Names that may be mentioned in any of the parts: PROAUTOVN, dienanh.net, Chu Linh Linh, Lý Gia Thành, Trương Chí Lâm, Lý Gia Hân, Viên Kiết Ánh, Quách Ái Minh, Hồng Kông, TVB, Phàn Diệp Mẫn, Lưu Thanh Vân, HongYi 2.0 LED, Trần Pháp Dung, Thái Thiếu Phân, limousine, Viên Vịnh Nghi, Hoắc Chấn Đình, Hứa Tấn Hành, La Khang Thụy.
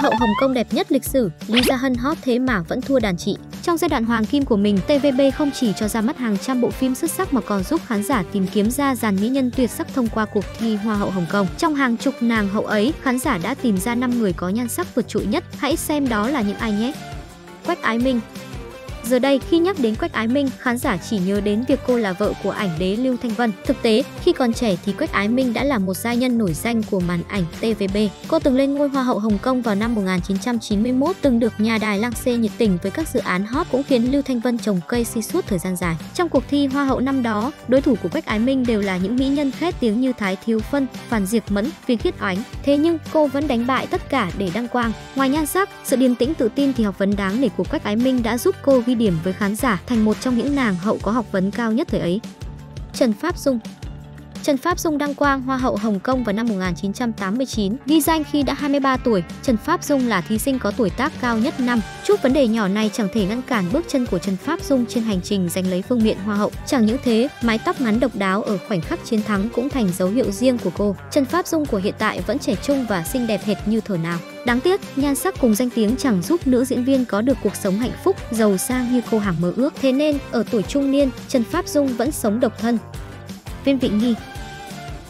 Hoa hậu Hồng Kông đẹp nhất lịch sử, Lý Gia Hân hot thế mà vẫn thua đàn chị. Trong giai đoạn hoàng kim của mình, TVB không chỉ cho ra mắt hàng trăm bộ phim xuất sắc mà còn giúp khán giả tìm kiếm ra dàn mỹ nhân tuyệt sắc thông qua cuộc thi Hoa hậu Hồng Kông. Trong hàng chục nàng hậu ấy, khán giả đã tìm ra 5 người có nhan sắc vượt trội nhất. Hãy xem đó là những ai nhé! Quách Ái Minh. Giờ đây, khi nhắc đến Quách Ái Minh, khán giả chỉ nhớ đến việc cô là vợ của ảnh đế Lưu Thanh Vân. Thực tế, khi còn trẻ thì Quách Ái Minh đã là một giai nhân nổi danh của màn ảnh TVB. Cô từng lên ngôi Hoa hậu Hồng Kông vào năm 1991, từng được nhà đài lăng xê nhiệt tình với các dự án hot cũng khiến Lưu Thanh Vân trồng cây si suốt thời gian dài. Trong cuộc thi Hoa hậu năm đó, đối thủ của Quách Ái Minh đều là những mỹ nhân khét tiếng như Thái Thiếu Phân, Phàn Diệp Mẫn, Viên Kiết Ánh. Thế nhưng, cô vẫn đánh bại tất cả để đăng quang. Ngoài nhan sắc, sự điềm tĩnh tự tin thì học vấn đáng nể của Quách Ái Minh đã giúp cô ghi điểm với khán giả, thành một trong những nàng hậu có học vấn cao nhất thời ấy. Trần Pháp Dung. Trần Pháp Dung đăng quang Hoa hậu Hồng Kông vào năm 1989, ghi danh khi đã 23 tuổi. Trần Pháp Dung là thí sinh có tuổi tác cao nhất năm. Chút vấn đề nhỏ này chẳng thể ngăn cản bước chân của Trần Pháp Dung trên hành trình giành lấy vương miện Hoa hậu. Chẳng những thế, mái tóc ngắn độc đáo ở khoảnh khắc chiến thắng cũng thành dấu hiệu riêng của cô. Trần Pháp Dung của hiện tại vẫn trẻ trung và xinh đẹp hệt như thuở nào. Đáng tiếc, nhan sắc cùng danh tiếng chẳng giúp nữ diễn viên có được cuộc sống hạnh phúc, giàu sang như cô hằng mơ ước. Thế nên, ở tuổi trung niên, Trần Pháp Dung vẫn sống độc thân. Viên Vịnh Nghi.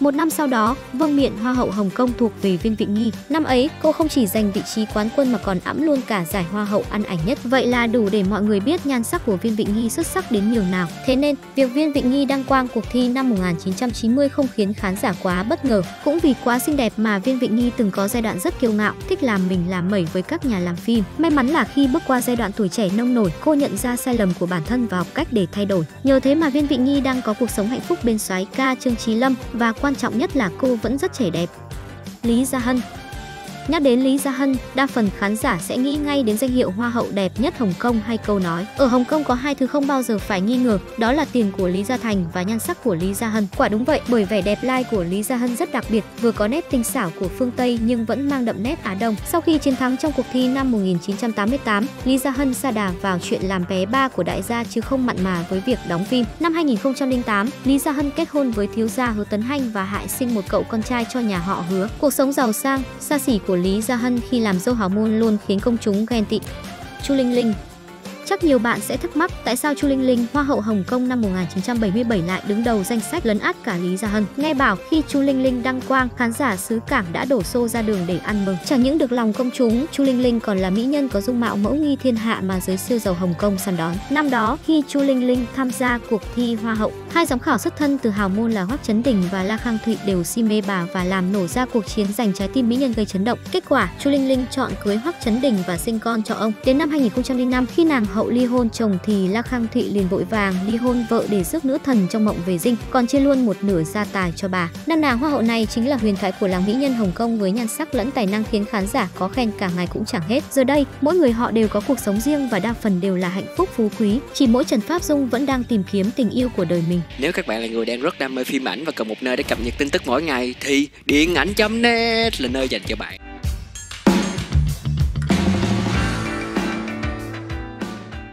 Một năm sau đó, vương miện Hoa hậu Hồng Kông thuộc về Viên Vịnh Nghi. Năm ấy, cô không chỉ giành vị trí quán quân mà còn ẵm luôn cả giải Hoa hậu ăn ảnh nhất. Vậy là đủ để mọi người biết nhan sắc của Viên Vịnh Nghi xuất sắc đến nhường nào. Thế nên, việc Viên Vịnh Nghi đăng quang cuộc thi năm 1990 không khiến khán giả quá bất ngờ. Cũng vì quá xinh đẹp mà Viên Vịnh Nghi từng có giai đoạn rất kiêu ngạo, thích làm mình làm mẩy với các nhà làm phim. May mắn là khi bước qua giai đoạn tuổi trẻ nông nổi, cô nhận ra sai lầm của bản thân và học cách để thay đổi. Nhờ thế mà Viên Vịnh Nghi đang có cuộc sống hạnh phúc bên soái ca Trương Chí Lâm, và quan trọng nhất là cô vẫn rất trẻ đẹp. Lý Gia Hân. Nhắc đến Lý Gia Hân, đa phần khán giả sẽ nghĩ ngay đến danh hiệu Hoa hậu đẹp nhất Hồng Kông hay câu nói. Ở Hồng Kông có hai thứ không bao giờ phải nghi ngờ, đó là tiền của Lý Gia Thành và nhan sắc của Lý Gia Hân. Quả đúng vậy, bởi vẻ đẹp lai của Lý Gia Hân rất đặc biệt, vừa có nét tinh xảo của phương Tây nhưng vẫn mang đậm nét Á Đông. Sau khi chiến thắng trong cuộc thi năm 1988, Lý Gia Hân sa đà vào chuyện làm bé ba của đại gia chứ không mặn mà với việc đóng phim. Năm 2008, Lý Gia Hân kết hôn với thiếu gia Hứa Tấn Hành và hại sinh một cậu con trai cho nhà họ Hứa. Cuộc sống giàu sang, xa xỉ của Lý Gia Hân khi làm dâu hào môn luôn khiến công chúng ghen tị. Chu Linh Linh. Chắc nhiều bạn sẽ thắc mắc tại sao Chu Linh Linh, Hoa hậu Hồng Kông năm 1977 lại đứng đầu danh sách, lấn át cả Lý Gia Hân. Nghe bảo khi Chu Linh Linh đăng quang, khán giả xứ Cảng đã đổ xô ra đường để ăn mừng. Chẳng những được lòng công chúng, Chu Linh Linh còn là mỹ nhân có dung mạo mẫu nghi thiên hạ mà giới siêu giàu Hồng Kông săn đón. Năm đó, khi Chu Linh Linh tham gia cuộc thi Hoa hậu, hai giám khảo xuất thân từ hào môn là Hoắc Chấn Đình và La Khang Thụy đều si mê bà và làm nổ ra cuộc chiến giành trái tim mỹ nhân gây chấn động. Kết quả, Chu Linh Linh chọn cưới Hoắc Chấn Đình và sinh con cho ông. Đến năm 2005, khi nàng hậu ly hôn chồng thì La Khang Thụy liền vội vàng ly hôn vợ để rước nữ thần trong mộng về dinh, còn chia luôn một nửa gia tài cho bà. Năm nàng Hoa hậu này chính là huyền thoại của làng mỹ nhân Hồng Kông, với nhan sắc lẫn tài năng khiến khán giả có khen cả ngày cũng chẳng hết. Giờ đây, mỗi người họ đều có cuộc sống riêng và đa phần đều là hạnh phúc phú quý. Chỉ mỗi Trần Pháp Dung vẫn đang tìm kiếm tình yêu của đời mình. Nếu các bạn là người đang rất đam mê phim ảnh và cần một nơi để cập nhật tin tức mỗi ngày thì dienanh.net là nơi dành cho bạn.